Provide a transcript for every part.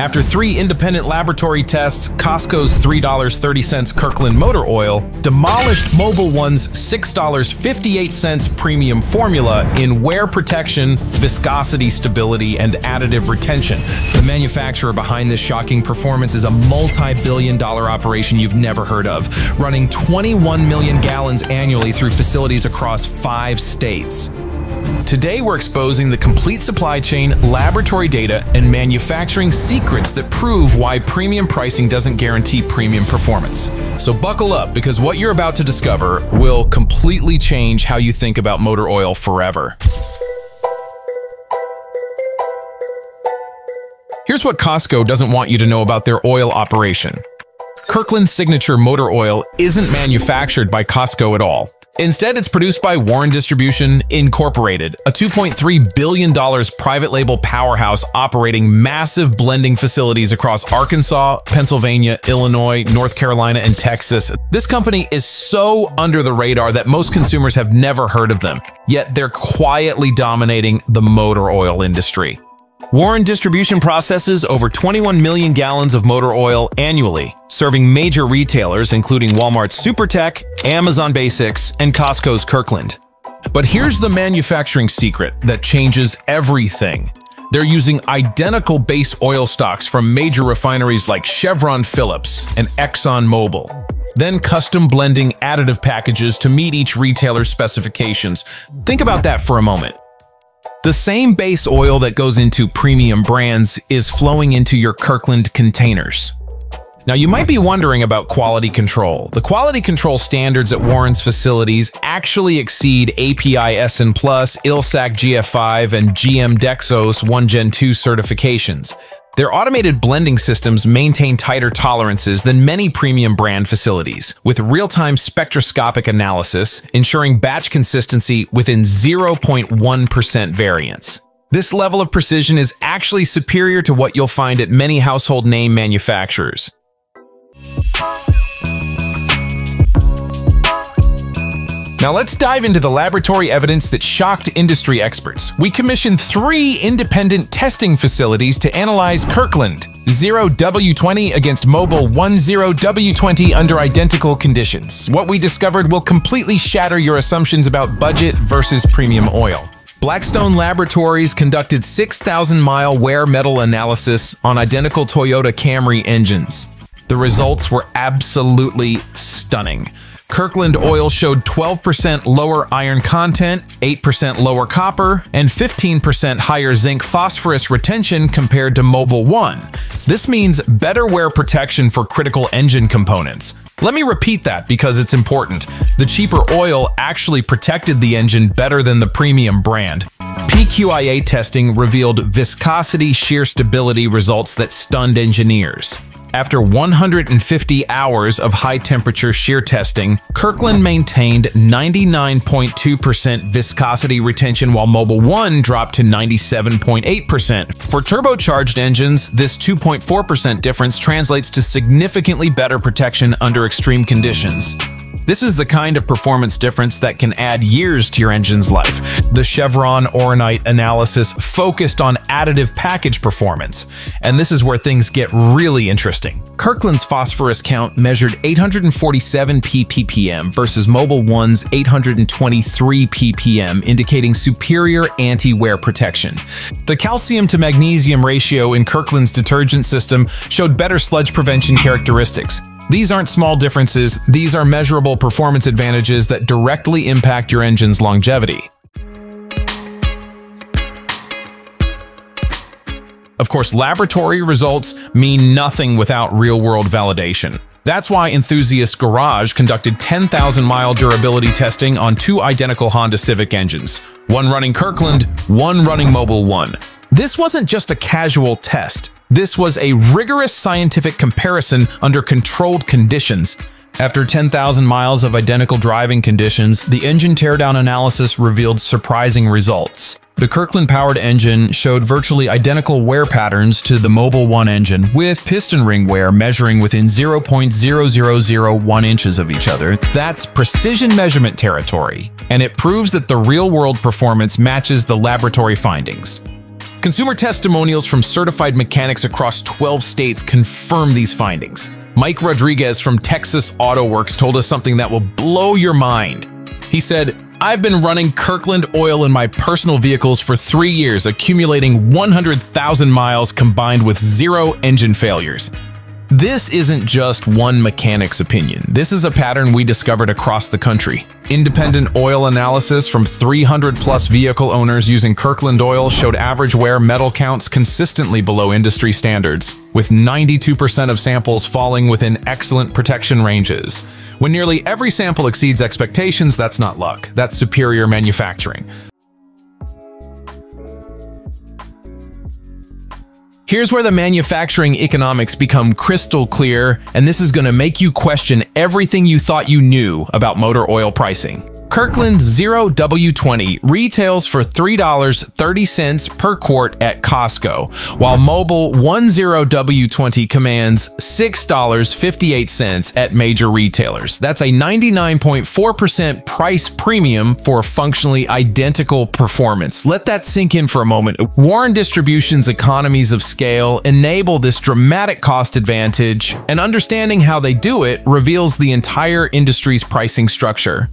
After three independent laboratory tests, Costco's $3.30 Kirkland Motor Oil demolished Mobil 1's $6.58 premium formula in wear protection, viscosity stability, and additive retention. The manufacturer behind this shocking performance is a multi-billion-dollar operation you've never heard of, running 21 million gallons annually through facilities across 5 states. Today, we're exposing the complete supply chain, laboratory data, and manufacturing secrets that prove why premium pricing doesn't guarantee premium performance. So buckle up, because what you're about to discover will completely change how you think about motor oil forever. Here's what Costco doesn't want you to know about their oil operation. Kirkland Signature Motor Oil isn't manufactured by Costco at all. Instead, it's produced by Warren Distribution Incorporated, a $2.3 billion private label powerhouse operating massive blending facilities across Arkansas, Pennsylvania, Illinois, North Carolina, and Texas. This company is so under the radar that most consumers have never heard of them, yet they're quietly dominating the motor oil industry. Warren Distribution processes over 21 million gallons of motor oil annually, serving major retailers including Walmart's SuperTech, Amazon Basics, and Costco's Kirkland. But here's the manufacturing secret that changes everything. They're using identical base oil stocks from major refineries like Chevron Phillips and ExxonMobil, then custom blending additive packages to meet each retailer's specifications. Think about that for a moment. The same base oil that goes into premium brands is flowing into your Kirkland containers. Now, you might be wondering about quality control. The quality control standards at Warren's facilities actually exceed API SN Plus, ILSAC gf5, and GM Dexos 1 gen 2 certifications. Their automated blending systems maintain tighter tolerances than many premium brand facilities, with real-time spectroscopic analysis ensuring batch consistency within 0.1% variance. This level of precision is actually superior to what you'll find at many household name manufacturers. Now let's dive into the laboratory evidence that shocked industry experts. We commissioned 3 independent testing facilities to analyze Kirkland 0W20 against Mobil 10W20 under identical conditions. What we discovered will completely shatter your assumptions about budget versus premium oil. Blackstone Laboratories conducted 6,000-mile wear metal analysis on identical Toyota Camry engines. The results were absolutely stunning. Kirkland Oil showed 12% lower iron content, 8% lower copper, and 15% higher zinc phosphorus retention compared to Mobil 1. This means better wear protection for critical engine components. Let me repeat that because it's important. The cheaper oil actually protected the engine better than the premium brand. PQIA testing revealed viscosity shear stability results that stunned engineers. After 150 hours of high-temperature shear testing, Kirkland maintained 99.2% viscosity retention while Mobil 1 dropped to 97.8%. For turbocharged engines, this 2.4% difference translates to significantly better protection under extreme conditions. This is the kind of performance difference that can add years to your engine's life. The Chevron Oronite analysis focused on additive package performance, and this is where things get really interesting. Kirkland's phosphorus count measured 847 ppm versus Mobil 1's 823 ppm, indicating superior anti-wear protection. The calcium to magnesium ratio in Kirkland's detergent system showed better sludge prevention characteristics. These aren't small differences, these are measurable performance advantages that directly impact your engine's longevity. Of course, laboratory results mean nothing without real-world validation. That's why Enthusiast Garage conducted 10,000-mile durability testing on 2 identical Honda Civic engines, one running Kirkland, one running Mobil 1. This wasn't just a casual test. This was a rigorous scientific comparison under controlled conditions. After 10,000 miles of identical driving conditions, the engine teardown analysis revealed surprising results. The Kirkland-powered engine showed virtually identical wear patterns to the Mobil 1 engine, with piston ring wear measuring within 0.0001 inches of each other. That's precision measurement territory, and it proves that the real-world performance matches the laboratory findings. Consumer testimonials from certified mechanics across 12 states confirm these findings. Mike Rodriguez from Texas Auto Works told us something that will blow your mind. He said, "I've been running Kirkland oil in my personal vehicles for 3 years, accumulating 100,000 miles combined with 0 engine failures." This isn't just one mechanic's opinion. This is a pattern we discovered across the country. Independent oil analysis from 300-plus vehicle owners using Kirkland oil showed average wear metal counts consistently below industry standards, with 92% of samples falling within excellent protection ranges. When nearly every sample exceeds expectations, that's not luck. That's superior manufacturing. Here's where the manufacturing economics become crystal clear, and this is going to make you question everything you thought you knew about motor oil pricing. Kirkland 0W20 retails for $3.30 per quart at Costco, while Mobil 10W20 commands $6.58 at major retailers. That's a 99.4% price premium for functionally identical performance. Let that sink in for a moment. Warren Distribution's economies of scale enable this dramatic cost advantage, and understanding how they do it reveals the entire industry's pricing structure.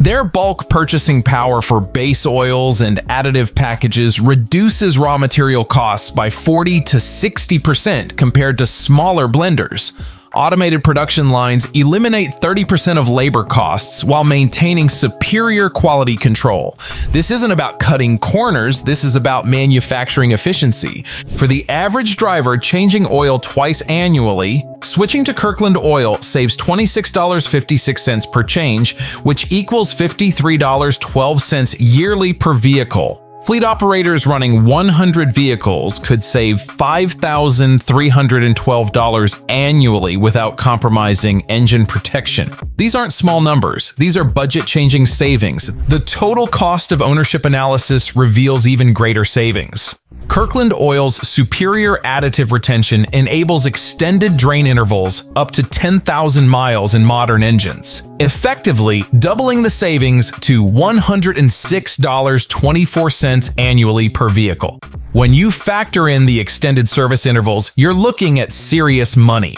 Their bulk purchasing power for base oils and additive packages reduces raw material costs by 40 to 60% compared to smaller blenders. Automated production lines eliminate 30% of labor costs while maintaining superior quality control. This isn't about cutting corners, this is about manufacturing efficiency. For the average driver changing oil twice annually, switching to Kirkland oil saves $26.56 per change, which equals $53.12 yearly per vehicle. Fleet operators running 100 vehicles could save $5,312 annually without compromising engine protection. These aren't small numbers. These are budget-changing savings. The total cost of ownership analysis reveals even greater savings. Kirkland oil's superior additive retention enables extended drain intervals up to 10,000 miles in modern engines, effectively doubling the savings to $106.24 annually per vehicle. When you factor in the extended service intervals, you're looking at serious money.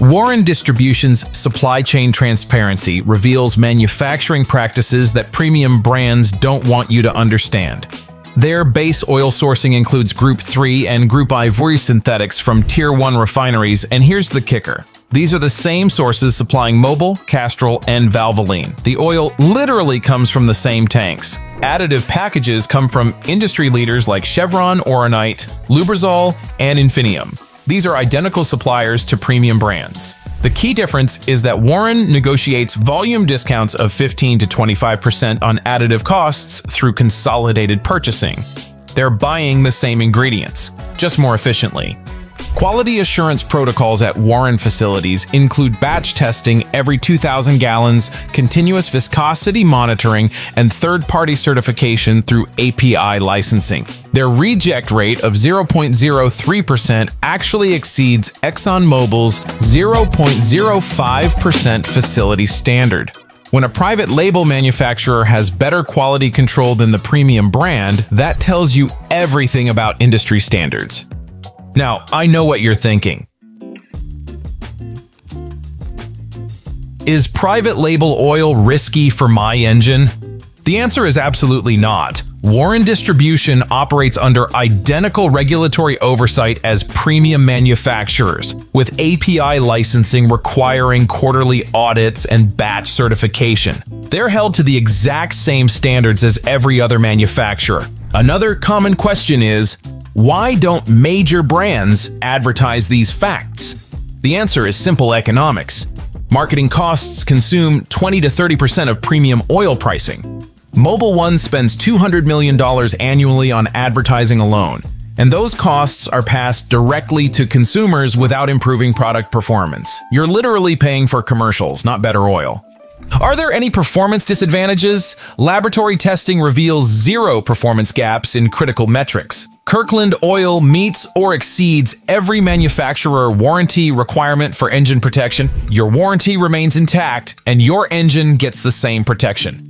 Warren Distribution's supply chain transparency reveals manufacturing practices that premium brands don't want you to understand. Their base oil sourcing includes Group 3 and Group IV synthetics from Tier 1 refineries, and here's the kicker. These are the same sources supplying Mobil, Castrol, and Valvoline. The oil literally comes from the same tanks. Additive packages come from industry leaders like Chevron Oronite, Lubrizol, and Infinium. These are identical suppliers to premium brands. The key difference is that Warren negotiates volume discounts of 15 to 25% on additive costs through consolidated purchasing. They're buying the same ingredients, just more efficiently. Quality assurance protocols at Warren facilities include batch testing every 2,000 gallons, continuous viscosity monitoring, and third-party certification through API licensing. Their reject rate of 0.03% actually exceeds ExxonMobil's 0.05% facility standard. When a private label manufacturer has better quality control than the premium brand, that tells you everything about industry standards. Now, I know what you're thinking. Is private label oil risky for my engine? The answer is absolutely not. Warren Distribution operates under identical regulatory oversight as premium manufacturers, with API licensing requiring quarterly audits and batch certification. They're held to the exact same standards as every other manufacturer. Another common question is, why don't major brands advertise these facts? The answer is simple economics. Marketing costs consume 20 to 30% of premium oil pricing. Mobil 1 spends $200 million annually on advertising alone, and those costs are passed directly to consumers without improving product performance. You're literally paying for commercials, not better oil. Are there any performance disadvantages? Laboratory testing reveals 0 performance gaps in critical metrics. Kirkland oil meets or exceeds every manufacturer warranty requirement for engine protection. Your warranty remains intact, and your engine gets the same protection.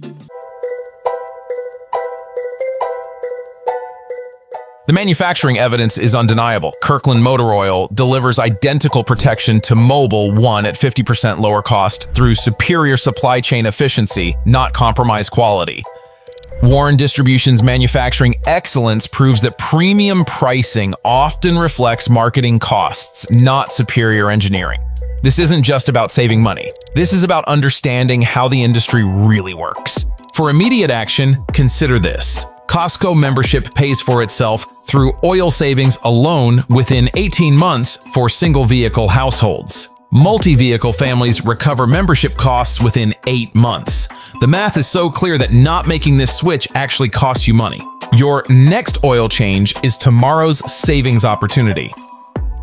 The manufacturing evidence is undeniable. Kirkland Motor Oil delivers identical protection to Mobil 1 at 50% lower cost through superior supply chain efficiency, not compromised quality. Warren Distribution's manufacturing excellence proves that premium pricing often reflects marketing costs, not superior engineering. This isn't just about saving money. This is about understanding how the industry really works. For immediate action, consider this. Costco membership pays for itself through oil savings alone within 18 months for single-vehicle households. Multi-vehicle families recover membership costs within 8 months. The math is so clear that not making this switch actually costs you money. Your next oil change is tomorrow's savings opportunity.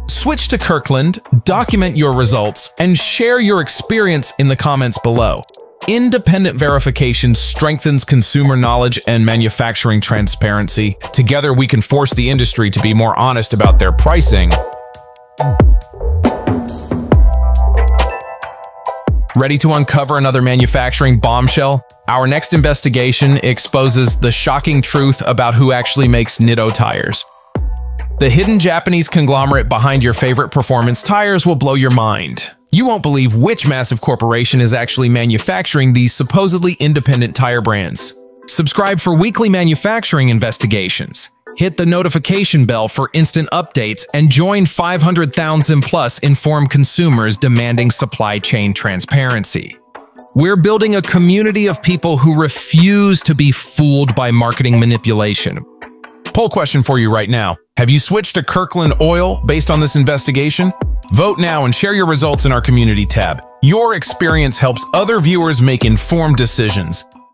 Switch to Kirkland, document your results, and share your experience in the comments below. Independent verification strengthens consumer knowledge and manufacturing transparency. Together, we can force the industry to be more honest about their pricing. Ready to uncover another manufacturing bombshell? Our next investigation exposes the shocking truth about who actually makes Nitto tires. The hidden Japanese conglomerate behind your favorite performance tires will blow your mind. You won't believe which massive corporation is actually manufacturing these supposedly independent tire brands. Subscribe for weekly manufacturing investigations. Hit the notification bell for instant updates and join 500,000+ informed consumers demanding supply chain transparency. We're building a community of people who refuse to be fooled by marketing manipulation. Poll question for you right now. Have you switched to Kirkland Oil based on this investigation? Vote now and share your results in our community tab. Your experience helps other viewers make informed decisions.